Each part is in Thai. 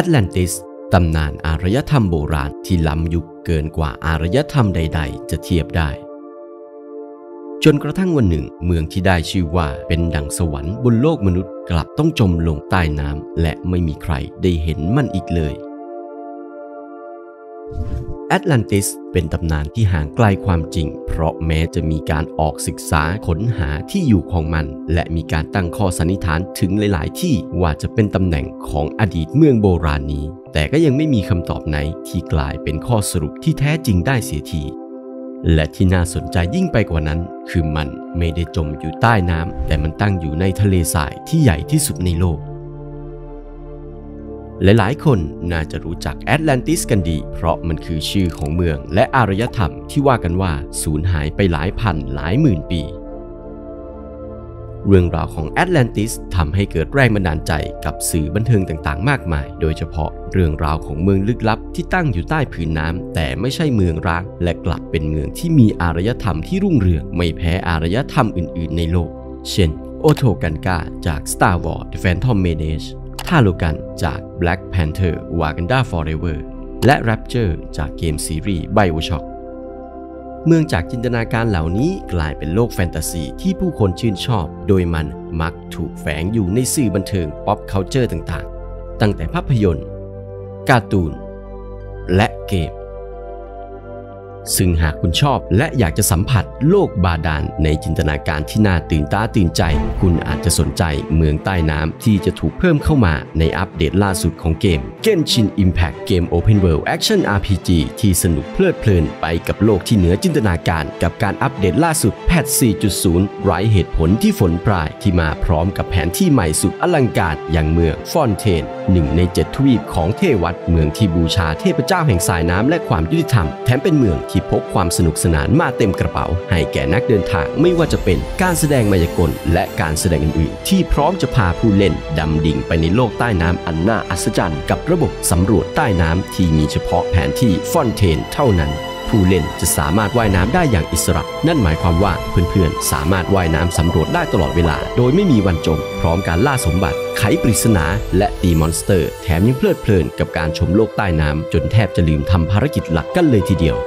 Atlantis ตำนานอารยธรรมโบราณที่ล้ำยุคเกินกว่าอารยธรรมใดๆจะเทียบได้จนกระทั่งวันหนึ่งเมืองที่ได้ชื่อว่าเป็นดั่งสวรรค์บนโลกมนุษย์กลับต้องจมลงใต้น้ำและไม่มีใครได้เห็นมันอีกเลยแอตแลนติสเป็นตำนานที่ห่างไกลความจริงเพราะแม้จะมีการออกศึกษาค้นหาที่อยู่ของมันและมีการตั้งข้อสันนิษฐานถึงหลายๆที่ว่าจะเป็นตำแหน่งของอดีตเมืองโบราณนี้แต่ก็ยังไม่มีคำตอบไหนที่กลายเป็นข้อสรุปที่แท้จริงได้เสียทีและที่น่าสนใจยิ่งไปกว่านั้นคือมันไม่ได้จมอยู่ใต้น้ำแต่มันตั้งอยู่ในทะเลทรายที่ใหญ่ที่สุดในโลกหลายๆคนน่าจะรู้จักแอตแลนติสกันดีเพราะมันคือชื่อของเมืองและอารยธรรมที่ว่ากันว่าสูญหายไปหลายพันหลายหมื่นปีเรื่องราวของแอตแลนติสทำให้เกิดแรงบันดาลใจกับสื่อบันเทิงต่างๆมากมายโดยเฉพาะเรื่องราวของเมืองลึกลับที่ตั้งอยู่ใต้ผืนน้ำแต่ไม่ใช่เมืองร้างและกลับเป็นเมืองที่มีอารยธรรมที่รุ่งเรืองไม่แพ้อารยธรรมอื่นๆในโลกเช่นโอโทกันกาจาก Star Wars The Phantom Menaceท่าโลกันจาก Black Panther Wakanda Forever และ Rapture จากเกมซีรีส์ BioShock เมืองจากจินตนาการเหล่านี้กลายเป็นโลกแฟนตาซีที่ผู้คนชื่นชอบโดยมันมักถูกแฝงอยู่ในสื่อบันเทิง Pop Culture ต่างๆตั้งแต่ภาพยนตร์การ์ตูนและเกมซึ่งหากคุณชอบและอยากจะสัมผัสโลกบาดาลในจินตนาการที่น่าตื่นตาตื่นใจคุณอาจจะสนใจเมืองใต้น้ำที่จะถูกเพิ่มเข้ามาในอัปเดตล่าสุดของเกม Genshin Impact เกม Open World Action RPG ที่สนุกเพลิดเพลินไปกับโลกที่เหนือจินตนาการกับการอัปเดตล่าสุดแพท 4.0 ไร้เหตุผลที่ฝนปรายที่มาพร้อมกับแผนที่ใหม่สุดอลังการอย่างเมืองฟอนเทน1ใน7ทวีปของเทวัตเมืองที่บูชาเทพเจ้าแห่งสายน้ำและความยุติธรรมแถมเป็นเมืองที่พกความสนุกสนานมาเต็มกระเป๋าให้แก่นักเดินทางไม่ว่าจะเป็นการแสดงมายากลและการแสดงอื่นๆที่พร้อมจะพาผู้เล่นดำดิ่งไปในโลกใต้น้ำอันน่าอัศจรรย์กับระบบสำรวจใต้น้ำที่มีเฉพาะแผนที่ฟอนเทนเท่านั้นผู้เล่นจะสามารถว่ายน้ำได้อย่างอิสระนั่นหมายความว่าเพื่อนๆสามารถว่ายน้ำสำรวจได้ตลอดเวลาโดยไม่มีวันจมพร้อมการล่าสมบัติไขปริศนาและตีมอนสเตอร์แถมยังเพลิดเพลินกับการชมโลกใต้น้ำจนแทบจะลืมทำภารกิจหลักกันเลยทีเดียว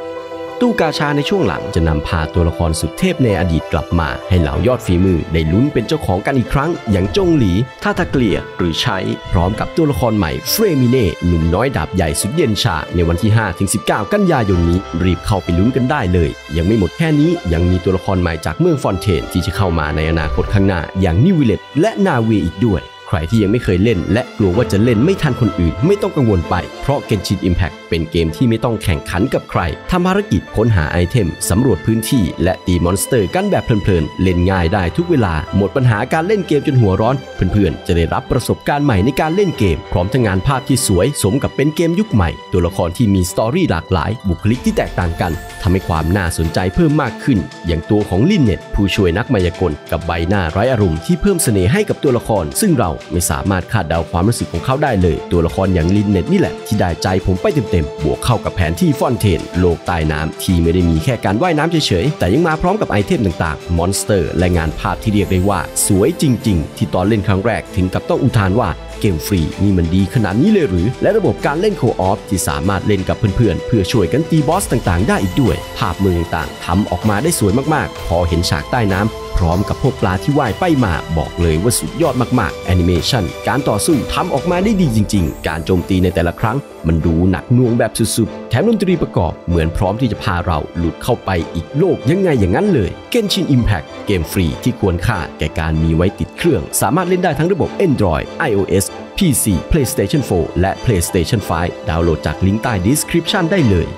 ตู้กาชาในช่วงหลังจะนำพาตัวละครสุดเทพในอดีตกลับมาให้เหล่ายอดฝีมือได้ลุ้นเป็นเจ้าของกันอีกครั้งอย่างจงหลีท่าตะเกลียหรือใช้พร้อมกับตัวละครใหม่เฟรมิเน่หนุ่มน้อยดาบใหญ่สุดเย็นชาในวันที่ 5-19 กันยายนนี้รีบเข้าไปลุ้นกันได้เลยยังไม่หมดแค่นี้ยังมีตัวละครใหม่จากเมืองฟอนเทนที่จะเข้ามาในอนาคตข้างหน้าอย่างนิววิเลตและนาเวอีกด้วยใครที่ยังไม่เคยเล่นและกลัวว่าจะเล่นไม่ทันคนอื่นไม่ต้องกังวลไปเพราะ Genshin Impact เป็นเกมที่ไม่ต้องแข่งขันกับใครทำภารกิจค้นหาไอเทมสำรวจพื้นที่และตีมอนสเตอร์กันแบบเพลินๆเล่นง่ายได้ทุกเวลาหมดปัญหาการเล่นเกมจนหัวร้อนเพื่อนๆจะได้รับประสบการณ์ใหม่ในการเล่นเกมพร้อมทั้งงานภาพที่สวยสมกับเป็นเกมยุคใหม่ตัวละครที่มีสตอรี่หลากหลายบุคลิกที่แตกต่างกันทำให้ความน่าสนใจเพิ่มมากขึ้นอย่างตัวของลินเน็ตผู้ช่วยนักมายากลกับใบหน้าไร้อารมณ์ที่เพิ่มเสน่ห์ให้กับตัวละครซึ่งเราไม่สามารถคาดเดาความรู้สึกของเขาได้เลยตัวละครอย่างลินเน็ตนี่แหละที่ได้ใจผมไปเต็มๆบวกเข้ากับแผนที่ฟอนเทนโลกใต้น้ำที่ไม่ได้มีแค่การว่ายน้ำเฉยๆแต่ยังมาพร้อมกับไอเทมต่างๆมอนสเตอร์และงานภาพที่เรียกได้ว่าสวยจริงๆที่ตอนเล่นครั้งแรกถึงกับต้องอุทานว่าเกมฟรีนี่มันดีขนาดนี้เลยหรือและระบบการเล่นโคออฟที่สามารถเล่นกับเพื่อนๆ เพื่อช่วยกันตีบอสต่างๆได้อีกด้วยภาพมือต่างๆทำออกมาได้สวยมากๆพอเห็นฉากใต้น้ำพร้อมกับพวกปลาที่ว่ายไปมาบอกเลยว่าสุดยอดมากๆแอนิเมชันการต่อสู้ทำออกมาได้ดีจริงๆการโจมตีในแต่ละครั้งมันดูหนักหน่วงแบบสุดๆแถมดนตรีประกอบเหมือนพร้อมที่จะพาเราหลุดเข้าไปอีกโลกยังไงอย่างนั้นเลย Genshin Impact เกมฟรีที่ควรค่าแก่การมีไว้ติดเครื่องสามารถเล่นได้ทั้งระบบ Android iOS PC PlayStation 4 และ PlayStation 5 ดาวน์โหลดจากลิงก์ใต้ description ได้เลย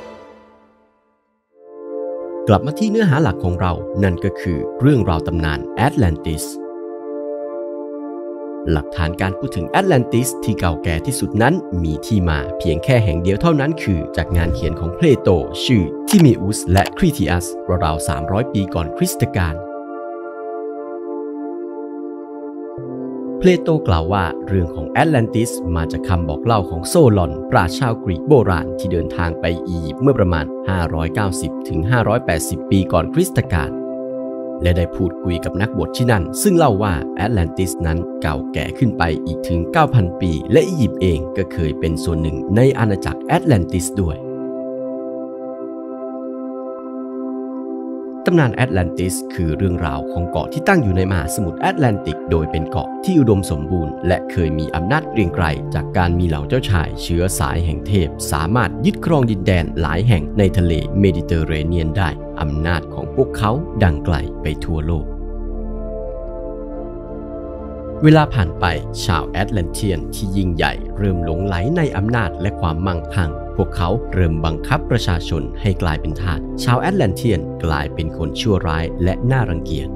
กลับมาที่เนื้อหาหลักของเรานั่นก็คือเรื่องราวตำนานแอตแลนติสหลักฐานการพูดถึงแอตแลนติสที่เก่าแก่ที่สุดนั้นมีที่มาเพียงแค่แห่งเดียวเท่านั้นคือจากงานเขียนของเพลโตชื่อทิเมอุสและคริติอัสราวๆ300 ปีก่อนคริสตกาลเพลโตกล่าวว่าเรื่องของแอตแลนติสมาจากคำบอกเล่าของโซลอนปราชญ์ชาวกรีกโบราณที่เดินทางไปอียิปต์เมื่อประมาณ 590-580 ปีก่อนคริสตกาล และได้พูดคุยกับนักบวชที่นั่นซึ่งเล่าว่าแอตแลนติสนั้นเก่าแก่ขึ้นไปอีกถึง 9,000 ปีและอียิปต์เองก็เคยเป็นส่วนหนึ่งในอาณาจักรแอตแลนติสด้วยตำนานแอตแลนติสคือเรื่องราวของเกาะที่ตั้งอยู่ในมหาสมุทรแอตแลนติกโดยเป็นเกาะที่อุดมสมบูรณ์และเคยมีอำนาจเกรียงไกรจากการมีเหล่าเจ้าชายเชื้อสายแห่งเทพสามารถยึดครองดินแดนหลายแห่งในทะเลเมดิเตอร์เรเนียนได้อำนาจของพวกเขาดังไกลไปทั่วโลกเวลาผ่านไปชาวแอตแลนเทียนที่ยิ่งใหญ่เริ่มหลงไหลในอำนาจและความมั่งคั่งพวกเขาเริ่มบังคับประชาชนให้กลายเป็นทาสชาวแอตแลนเทียนกลายเป็นคนชั่วร้ายและน่ารังเกียจ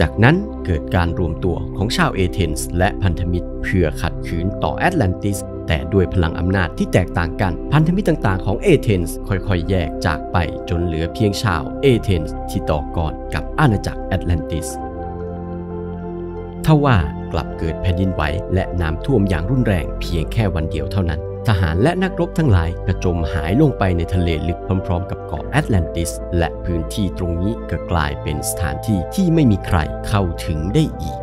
จากนั้นเกิดการรวมตัวของชาวเอเธนส์และพันธมิตรเพื่อขัดขืนต่อแอตแลนติสแต่ด้วยพลังอำนาจที่แตกต่างกันพันธมิตรต่างๆของเอเธนส์ค่อยๆแยกจากไปจนเหลือเพียงชาวเอเธนส์ที่ต่อกรกับอาณาจักรแอตแลนติสทว่ากลับเกิดแผ่นดินไหวและน้ำท่วมอย่างรุนแรงเพียงแค่วันเดียวเท่านั้นทหารและนักรบทั้งหลายกระจมหายลงไปในทะเลลึกพร้อมๆกับเกาะแอตแลนติสและพื้นที่ตรงนี้ก็กลายเป็นสถานที่ที่ไม่มีใครเข้าถึงได้อีก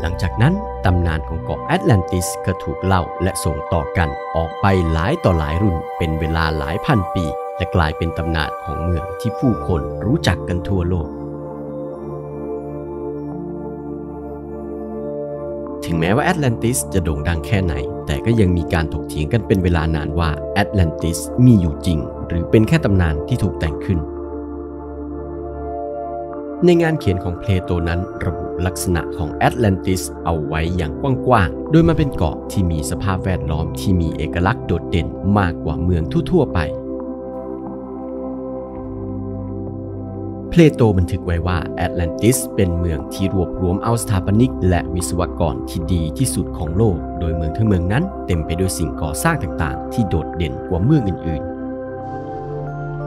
หลังจากนั้นตำนานของเกาะแอตแลนติสก็ถูกเล่าและส่งต่อกันออกไปหลายต่อหลายรุ่นเป็นเวลาหลายพันปีและกลายเป็นตำนานของเมืองที่ผู้คนรู้จักกันทั่วโลกถึงแม้ว่าแอตแลนติสจะโด่งดังแค่ไหนแต่ก็ยังมีการถกเถียงกันเป็นเวลานานว่าแอตแลนติสมีอยู่จริงหรือเป็นแค่ตำนานที่ถูกแต่งขึ้นในงานเขียนของเพลโตนั้นระบุลักษณะของแอตแลนติสเอาไว้อย่างกว้างๆโดยมันเป็นเกาะที่มีสภาพแวดล้อมที่มีเอกลักษณ์โดดเด่นมากกว่าเมืองทั่วๆไปเพลโตบันทึกไว้ว่าแอตแลนติสเป็นเมืองที่รวบรวมเอาสถาปนิกและวิศวกรที่ดีที่สุดของโลกโดยเมืองทั้งเมืองนั้นเต็มไปด้วยสิ่งก่อสร้างต่างๆที่โดดเด่นกว่าเมืองอื่น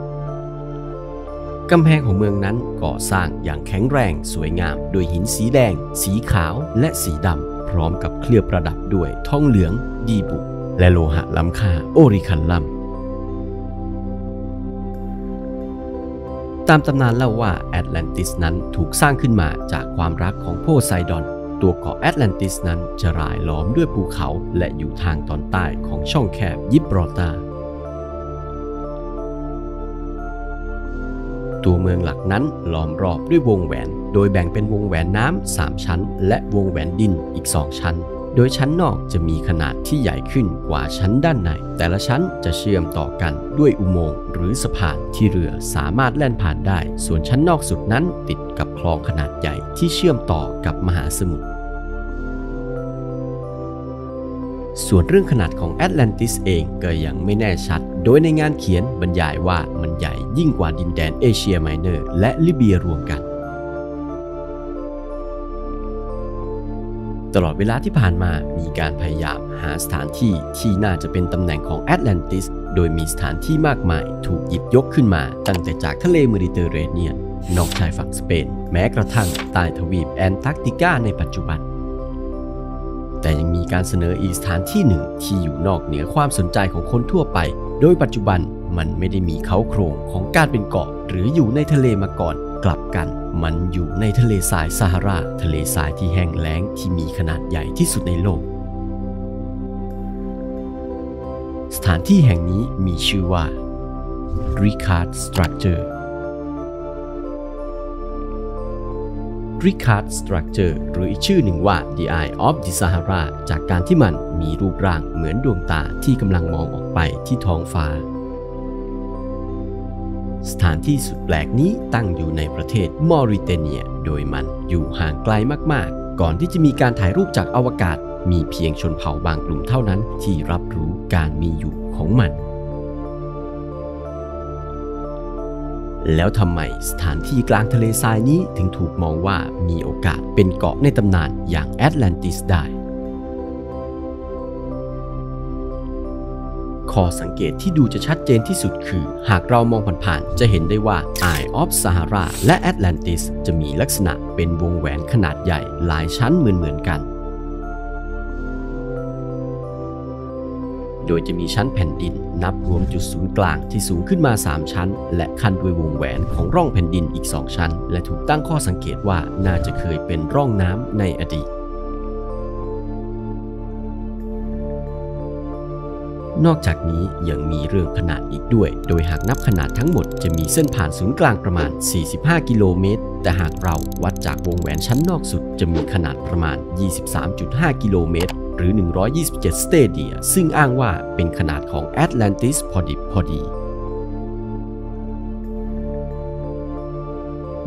ๆกำแพงของเมืองนั้นก่อสร้างอย่างแข็งแรงสวยงามโดยหินสีแดงสีขาวและสีดำพร้อมกับเคลือบประดับด้วยทองเหลืองดีบุกและโลหะล้ำค่าโอริคัลลัมตามตำนานเล่าว่าแอตแลนติสนั้นถูกสร้างขึ้นมาจากความรักของโพไซดอนตัวเกาะแอตแลนติสนั้นจะรายล้อมด้วยภูเขาและอยู่ทางตอนใต้ของช่องแคบยิบรอลตาร์ตัวเมืองหลักนั้นล้อมรอบด้วยวงแหวนโดยแบ่งเป็นวงแหวนน้ำ3ชั้นและวงแหวนดินอีก2ชั้นโดยชั้นนอกจะมีขนาดที่ใหญ่ขึ้นกว่าชั้นด้านในแต่ละชั้นจะเชื่อมต่อกันด้วยอุโมงค์หรือสะพานที่เรือสามารถแล่นผ่านได้ส่วนชั้นนอกสุดนั้นติดกับคลองขนาดใหญ่ที่เชื่อมต่อกับมหาสมุทรส่วนเรื่องขนาดของแอตแลนติสเองก็ยังไม่แน่ชัดโดยในงานเขียนบรรยายว่ามันใหญ่ยิ่งกว่าดินแดนเอเชียไมเนอร์และลิเบียรวมกันตลอดเวลาที่ผ่านมามีการพยายามหาสถานที่ที่น่าจะเป็นตำแหน่งของแอตแลนติสโดยมีสถานที่มากมายถูกหยิบยกขึ้นมาตั้งแต่จากทะเลเมดิเตอร์เรเนียนนอกชายฝั่งสเปนแม้กระทั่งใต้ทวีปแอนตาร์กติกาในปัจจุบันแต่ยังมีการเสนออีกสถานที่หนึ่งที่อยู่นอกเหนือความสนใจของคนทั่วไปโดยปัจจุบันมันไม่ได้มีเค้าโครงของการเป็นเกาะหรืออยู่ในทะเลมาก่อนกลับกันมันอยู่ในทะเลทรายซาฮาราทะเลทรายที่แห้งแล้งที่มีขนาดใหญ่ที่สุดในโลกสถานที่แห่งนี้มีชื่อว่า Richat Structure Richat Structure หรืออีกชื่อหนึ่งว่า The Eye of the Sahara จากการที่มันมีรูปร่างเหมือนดวงตาที่กำลังมองออกไปที่ท้องฟ้าสถานที่สุดแปลกนี้ตั้งอยู่ในประเทศมอริเตเนียโดยมันอยู่ห่างไกลมากๆก่อนที่จะมีการถ่ายรูปจากอวกาศมีเพียงชนเผ่าบางกลุ่มเท่านั้นที่รับรู้การมีอยู่ของมันแล้วทำไมสถานที่กลางทะเลทรายนี้ถึงถูกมองว่ามีโอกาสเป็นเกาะในตำนานอย่างแอตแลนติสได้ข้อสังเกตที่ดูจะชัดเจนที่สุดคือหากเรามองผ่านๆจะเห็นได้ว่า Eye of Sahara และ Atlantis จะมีลักษณะเป็นวงแหวนขนาดใหญ่หลายชั้นเหมือนกัน โดยจะมีชั้นแผ่นดินนับรวมจุดศูนย์กลางที่สูงขึ้นมา3ชั้นและคั่นด้วยวงแหวนของร่องแผ่นดินอีก2ชั้นและถูกตั้งข้อสังเกตว่าน่าจะเคยเป็นร่องน้ำในอดีตนอกจากนี้ยังมีเรื่องขนาดอีกด้วยโดยหากนับขนาดทั้งหมดจะมีเส้นผ่านศูนย์กลางประมาณ45กิโลเมตรแต่หากเราวัดจากวงแหวนชั้นนอกสุดจะมีขนาดประมาณ 23.5 กิโลเมตรหรือ127 สเตเดียซึ่งอ้างว่าเป็นขนาดของ Atlantis พอดิบพอดี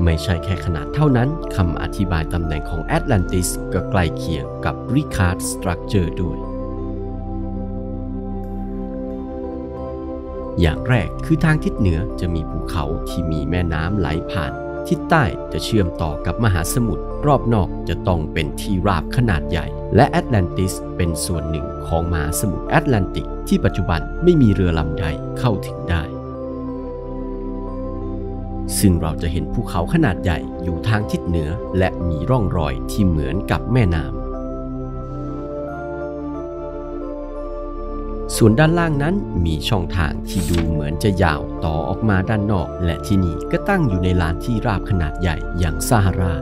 ไม่ใช่แค่ขนาดเท่านั้นคำอธิบายตำแหน่งของ Atlantis ก็ใกล้เคียงกับ Richat Structure ด้วยอย่างแรกคือทางทิศเหนือจะมีภูเขาที่มีแม่น้ำไหลผ่านทิศใต้จะเชื่อมต่อกับมหาสมุทรรอบนอกจะต้องเป็นที่ราบขนาดใหญ่และแอตแลนติสเป็นส่วนหนึ่งของมหาสมุทรแอตแลนติกที่ปัจจุบันไม่มีเรือลำใดเข้าถึงได้ซึ่งเราจะเห็นภูเขาขนาดใหญ่อยู่ทางทิศเหนือและมีร่องรอยที่เหมือนกับแม่น้ำส่วนด้านล่างนั้นมีช่องทางที่ดูเหมือนจะยาวต่อออกมาด้านนอกและที่นี่ก็ตั้งอยู่ในลานที่ราบขนาดใหญ่อย่างซาฮารา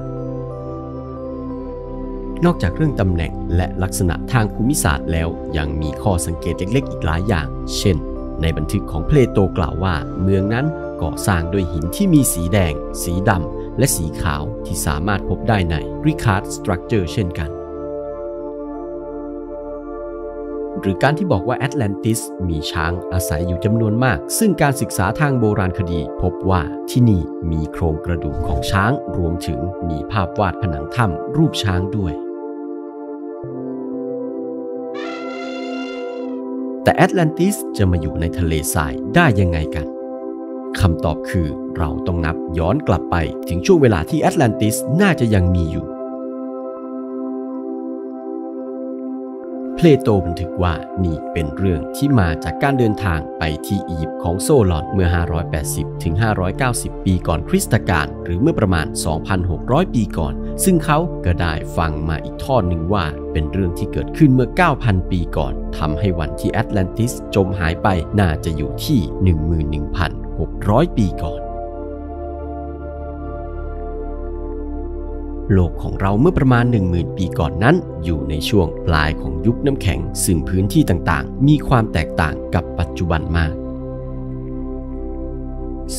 นอกจากเรื่องตำแหน่งและลักษณะทางภูมิศาสตร์แล้วยังมีข้อสังเกตเล็กๆอีกหลายอย่างเช่นในบันทึกของเพลโตกล่าวว่าเมืองนั้นก่อสร้างด้วยหินที่มีสีแดงสีดำและสีขาวที่สามารถพบได้ใน Richat Structure เช่นกันหรือการที่บอกว่าแอตแลนติสมีช้างอาศัยอยู่จำนวนมากซึ่งการศึกษาทางโบราณคดีพบว่าที่นี่มีโครงกระดูกของช้างรวมถึงมีภาพวาดผนังถ้ำรูปช้างด้วยแต่แอตแลนติสจะมาอยู่ในทะเลทรายได้ยังไงกันคำตอบคือเราต้องนับย้อนกลับไปถึงช่วงเวลาที่แอตแลนติสน่าจะยังมีอยู่เพลโตบันทึกว่านี่เป็นเรื่องที่มาจากการเดินทางไปที่อียิปต์ของโซลอนเมื่อ 580-590 ปีก่อนคริสตกาลหรือเมื่อประมาณ 2,600 ปีก่อนซึ่งเขาก็ได้ฟังมาอีกทอดหนึ่งว่าเป็นเรื่องที่เกิดขึ้นเมื่อ 9,000 ปีก่อนทำให้วันที่แอตแลนติสจมหายไปน่าจะอยู่ที่ 11,600 ปีก่อนโลกของเราเมื่อประมาณ 10,000 ปีก่อนนั้นอยู่ในช่วงปลายของยุคน้ำแข็งซึ่งพื้นที่ต่างๆมีความแตกต่างกับปัจจุบันมาก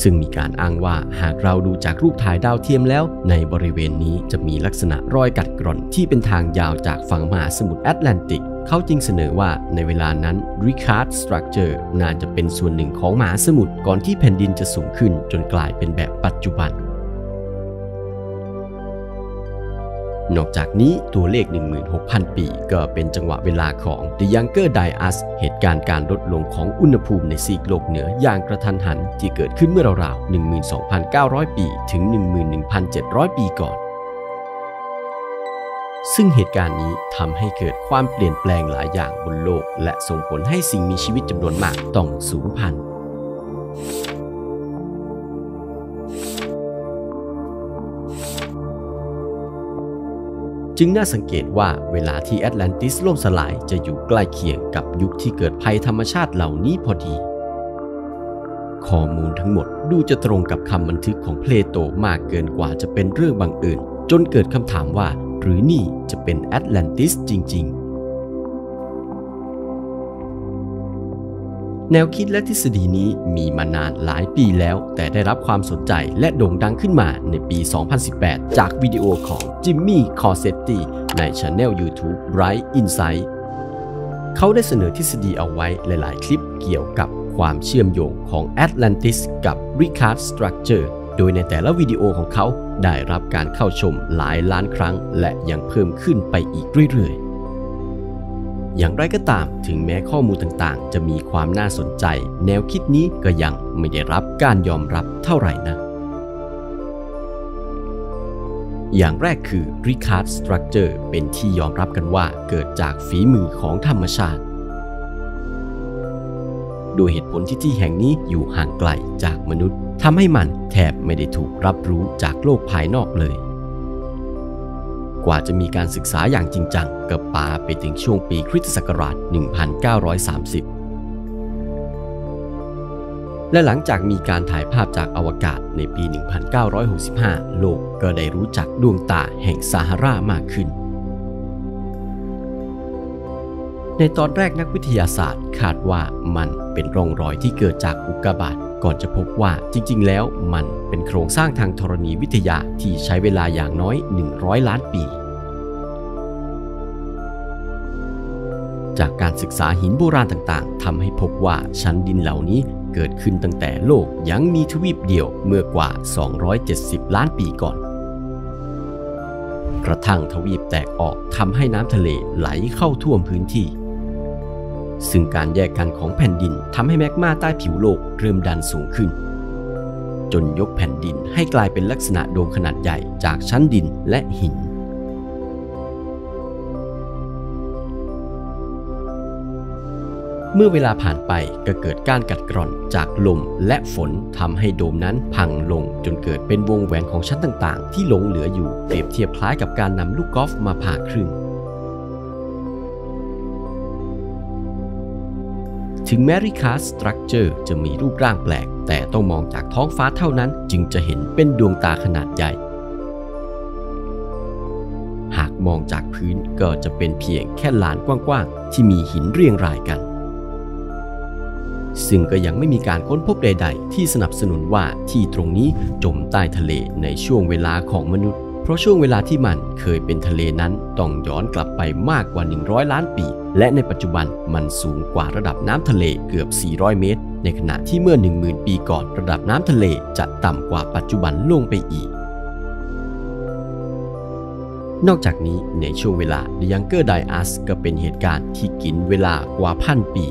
ซึ่งมีการอ้างว่าหากเราดูจากรูปถ่ายดาวเทียมแล้วในบริเวณนี้จะมีลักษณะรอยกัดกร่อนที่เป็นทางยาวจากฝั่งมหาสมุทรแอตแลนติกเขาจึงเสนอว่าในเวลานั้น Richat Structure น่าจะเป็นส่วนหนึ่งของมหาสมุทรก่อนที่แผ่นดินจะสูงขึ้นจนกลายเป็นแบบปัจจุบันนอกจากนี้ตัวเลข 16,000 ปีก็เป็นจังหวะเวลาของ The Younger Dryas เหตุการณ์การลดลงของอุณหภูมิในซีกโลกเหนืออย่างกระทันหันที่เกิดขึ้นเมื่อราวๆ 12,900 ปีถึง 11,700 ปีก่อนซึ่งเหตุการณ์นี้ทำให้เกิดความเปลี่ยนแปลงหลายอย่างบนโลกและส่งผลให้สิ่งมีชีวิตจำนวนมากต้องสูญพันธุ์จึงน่าสังเกตว่าเวลาที่แอตแลนติสล่มสลายจะอยู่ใกล้เคียงกับยุคที่เกิดภัยธรรมชาติเหล่านี้พอดีข้อมูลทั้งหมดดูจะตรงกับคำบันทึกของเพลโตมากเกินกว่าจะเป็นเรื่องบังเอิญจนเกิดคำถามว่าหรือนี่จะเป็นแอตแลนติสจริงๆแนวคิดและทฤษฎีนี้มีมานานหลายปีแล้วแต่ได้รับความสนใจและโด่งดังขึ้นมาในปี 2018 จากวิดีโอของจิมมี่ คอร์เซตตี้ใน Channel YouTube Bright Insight เขาได้เสนอทฤษฎีเอาไว้หลายๆคลิปเกี่ยวกับความเชื่อมโยงของ Atlantis กับ Richat Structure โดยในแต่ละวิดีโอของเขาได้รับการเข้าชมหลายล้านครั้งและยังเพิ่มขึ้นไปอีกเรื่อยๆอย่างไรก็ตามถึงแม้ข้อมูลต่างๆจะมีความน่าสนใจแนวคิดนี้ก็ยังไม่ได้รับการยอมรับเท่าไหร่นะอย่างแรกคือ Richat Structure เป็นที่ยอมรับกันว่าเกิดจากฝีมือของธรรมชาติโดยเหตุผลที่ที่แห่งนี้อยู่ห่างไกลจากมนุษย์ทำให้มันแทบไม่ได้ถูกรับรู้จากโลกภายนอกเลยกว่าจะมีการศึกษาอย่างจริงจังก็ปาไปถึงช่วงปีคริสตศักราช 1930 และหลังจากมีการถ่ายภาพจากอวกาศในปี 1965 โลกก็ได้รู้จักดวงตาแห่งซาฮารามากขึ้นในตอนแรกนักวิทยาศาสตร์คาดว่ามันเป็นร่องรอยที่เกิดจากอุกกาบาตก่อนจะพบว่าจริงๆแล้วมันเป็นโครงสร้างทางธรณีวิทยาที่ใช้เวลาอย่างน้อย100ล้านปีจากการศึกษาหินโบราณต่างๆทำให้พบว่าชั้นดินเหล่านี้เกิดขึ้นตั้งแต่โลกยังมีทวีปเดียวเมื่อกว่า270ล้านปีก่อนกระทั่งทวีปแตกออกทำให้น้ำทะเลไหลเข้าท่วมพื้นที่ซึ่งการแยกกันของแผ่นดินทำให้แมกมาใต้ผิวโลกเริ่มดันสูงขึ้นจนยกแผ่นดินให้กลายเป็นลักษณะโดมขนาดใหญ่จากชั้นดินและหินเมื่อเวลาผ่านไปก็เกิดการกัดกร่อนจากลมและฝนทำให้โดมนั้นพังลงจนเกิดเป็นวงแหวนของชั้นต่างๆที่หลงเหลืออยู่เปรียบเทียบคล้ายกับการนำลูกกอล์ฟมาผ่าครึ่งถึงแม้ Richat Structure จะมีรูปร่างแปลกแต่ต้องมองจากท้องฟ้าเท่านั้นจึงจะเห็นเป็นดวงตาขนาดใหญ่หากมองจากพื้นก็จะเป็นเพียงแค่ลานกว้างๆที่มีหินเรียงรายกันซึ่งก็ยังไม่มีการค้นพบใดๆที่สนับสนุนว่าที่ตรงนี้จมใต้ทะเลในช่วงเวลาของมนุษย์เพราะช่วงเวลาที่มันเคยเป็นทะเลนั้นต้องย้อนกลับไปมากกว่า100ล้านปีและในปัจจุบันมันสูงกว่าระดับน้ำทะเลเกือบ400เมตรในขณะที่เมื่อ 10,000 ปีก่อนระดับน้ำทะเลจะต่ำกว่าปัจจุบันลงไปอีกนอกจากนี้ในช่วงเวลา The Younger Dryas ก็เป็นเหตุการณ์ที่กินเวลากว่าพันปี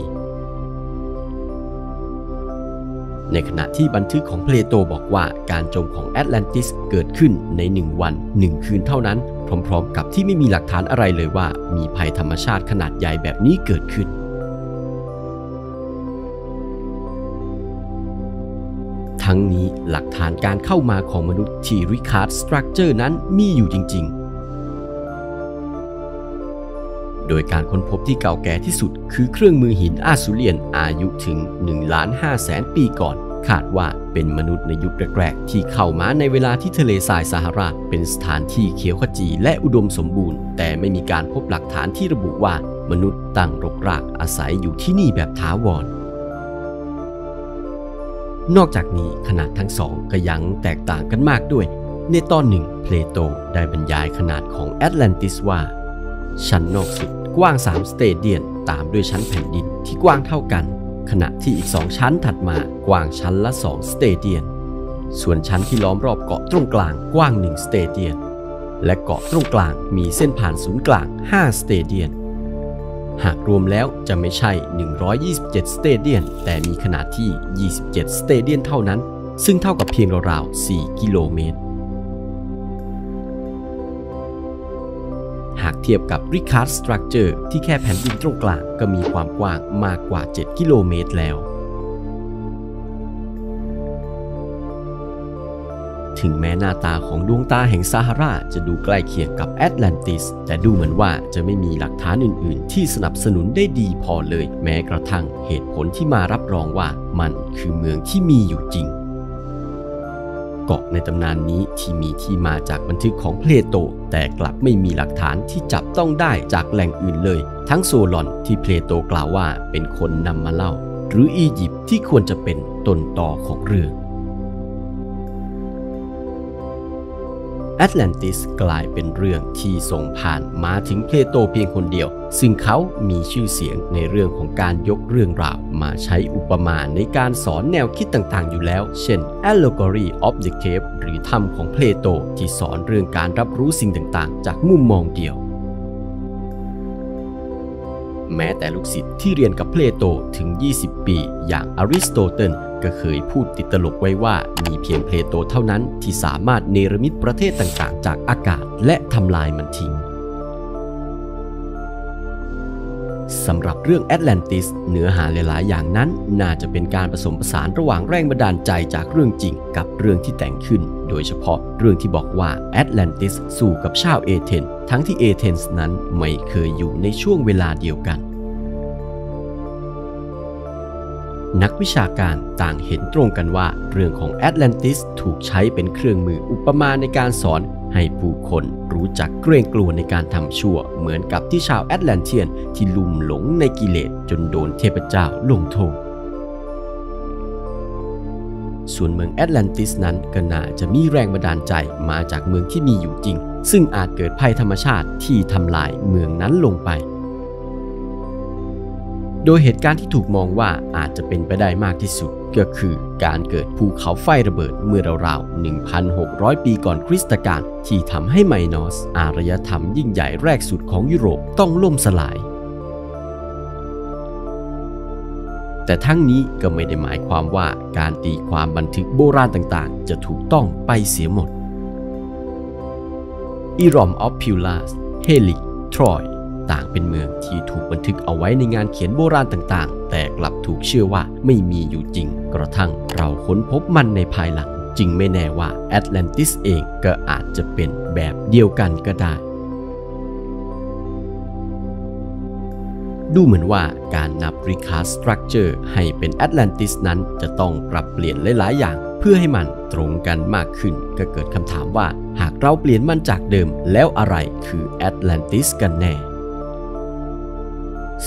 ในขณะที่บันทึกของเพลโตบอกว่าการจมของแอตแลนติสเกิดขึ้นใน1วัน1คืนเท่านั้นพร้อมๆกับที่ไม่มีหลักฐานอะไรเลยว่ามีภัยธรรมชาติขนาดใหญ่แบบนี้เกิดขึ้นทั้งนี้หลักฐานการเข้ามาของมนุษย์ที่ Richat Structure นั้นมีอยู่จริงๆโดยการค้นพบที่เก่าแก่ที่สุดคือเครื่องมือหินอาซูเรียนอายุถึง 1,500,000 ปีก่อนคาดว่าเป็นมนุษย์ในยุคแรกๆที่เข้ามาในเวลาที่ทะเลทรายซาฮาราเป็นสถานที่เขียวขจีและอุดมสมบูรณ์แต่ไม่มีการพบหลักฐานที่ระบุว่ามนุษย์ตั้งรกรากอาศัยอยู่ที่นี่แบบถาวรนอกจากนี้ขนาดทั้งสองก็ยังแตกต่างกันมากด้วยในตอนหนึ่งเพลโตได้บรรยายขนาดของแอตแลนติสว่าชั้นนอกสุดกว้าง3สเตเดียนตามด้วยชั้นแผ่นดินที่กว้างเท่ากันขณะที่อีก2ชั้นถัดมากว้างชั้นละ2สเตเดียนส่วนชั้นที่ล้อมรอบเกาะตรงกลางกว้าง1สเตเดียนและเกาะตรงกลางมีเส้นผ่านศูนย์กลาง5สเตเดียนหากรวมแล้วจะไม่ใช่127สเตเดียนแต่มีขนาดที่27สเตเดียนเท่านั้นซึ่งเท่ากับเพียงราวๆ4กิโลเมตรหากเทียบกับ Richat Structure ที่แค่แผ่นดินตรงกลางก็มีความกว้างมากกว่า7กิโลเมตรแล้วถึงแม้หน้าตาของดวงตาแห่งซาฮาราจะดูใกล้เคียงกับแอตแลนติสแต่ดูเหมือนว่าจะไม่มีหลักฐานอื่นๆที่สนับสนุนได้ดีพอเลยแม้กระทั่งเหตุผลที่มารับรองว่ามันคือเมืองที่มีอยู่จริงเกาะในตำนานนี้ที่มีที่มาจากบันทึกของเพลโตแต่กลับไม่มีหลักฐานที่จับต้องได้จากแหล่งอื่นเลยทั้งโซลอนที่เพลโตกล่าวว่าเป็นคนนำมาเล่าหรืออียิปต์ที่ควรจะเป็นต้นต่อของเรื่องแอตแลนติสกลายเป็นเรื่องที่ส่งผ่านมาถึงเพลโตเพียงคนเดียวซึ่งเขามีชื่อเสียงในเรื่องของการยกเรื่องราวมาใช้อุปมาในการสอนแนวคิดต่างๆอยู่แล้วเช่น Allegory of the Cave หรือถ้ำของเพลโตที่สอนเรื่องการรับรู้สิ่งต่างๆจากมุมมองเดียวแม้แต่ลูกศิษย์ที่เรียนกับเพลโตถึง20ปีอย่างอริสโตเติลก็เคยพูดติดตลกไว้ว่ามีเพียงเพลโตเท่านั้นที่สามารถเนรมิตประเทศต่างๆจากอากาศและทำลายมันทิ้งสำหรับเรื่องแอตแลนติสเนื้อหาหลายๆอย่างนั้นน่าจะเป็นการผสมผสานระหว่างแรงบันดาลใจจากเรื่องจริงกับเรื่องที่แต่งขึ้นโดยเฉพาะเรื่องที่บอกว่าแอตแลนติสสู้กับชาวเอเธนทั้งที่เอเธนส์นั้นไม่เคยอยู่ในช่วงเวลาเดียวกัน นักวิชาการต่างเห็นตรงกันว่าเรื่องของแอตแลนติสถูกใช้เป็นเครื่องมืออุปมาในการสอนให้ผู้คนรู้จักเกรงกลัวในการทำชั่วเหมือนกับที่ชาวแอตแลนเทียนที่ลุ่มหลงในกิเลสจนโดนเทพเจ้าลงโทษส่วนเมืองแอตแลนติสนั้นก็น่าจะมีแรงบันดาลใจมาจากเมืองที่มีอยู่จริงซึ่งอาจเกิดภัยธรรมชาติที่ทำลายเมืองนั้นลงไปโดยเหตุการณ์ที่ถูกมองว่าอาจจะเป็นไปได้มากที่สุดก็คือการเกิดภูเขาไฟระเบิดเมื่อราวๆ 1,600 ปีก่อนคริสตกาลที่ทำให้ไมนอสอารยธรรมยิ่งใหญ่แรกสุดของยุโรปต้องล่มสลายแต่ทั้งนี้ก็ไม่ได้หมายความว่าการตีความบันทึกโบราณต่างๆจะถูกต้องไปเสียหมด Iram of Pylus, Helix, Troy ต่างเป็นเมืองที่ถูกบันทึกเอาไว้ในงานเขียนโบราณต่างๆแต่กลับถูกเชื่อว่าไม่มีอยู่จริงกระทั่งเราค้นพบมันในภายหลังจึงไม่แน่ว่าแอตแลนติสเองก็อาจจะเป็นแบบเดียวกันก็ได้ดูเหมือนว่าการนับ Richat Structure ให้เป็นแอตแลนติสนั้นจะต้องปรับเปลี่ยนหลายๆอย่างเพื่อให้มันตรงกันมากขึ้นก็เกิดคำถามว่าหากเราเปลี่ยนมันจากเดิมแล้วอะไรคือแอตแลนติสกันแน่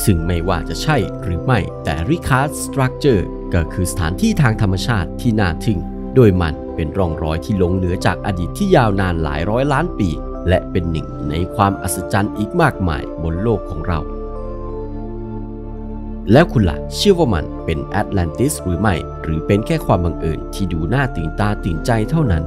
ซึ่งไม่ว่าจะใช่หรือไม่แต่ Richat Structure ก็คือสถานที่ทางธรรมชาติที่น่าทึ่งโดยมันเป็นร่องรอยที่หลงเหลือจากอดีตที่ยาวนานหลายร้อยล้านปีและเป็นหนึ่งในความอัศจรรย์อีกมากมายบนโลกของเราแล้วคุณล่ะเชื่อว่ามันเป็นแอตแลนติสหรือไม่หรือเป็นแค่ความบังเอิญที่ดูน่าตื่นตาตื่นใจเท่านั้น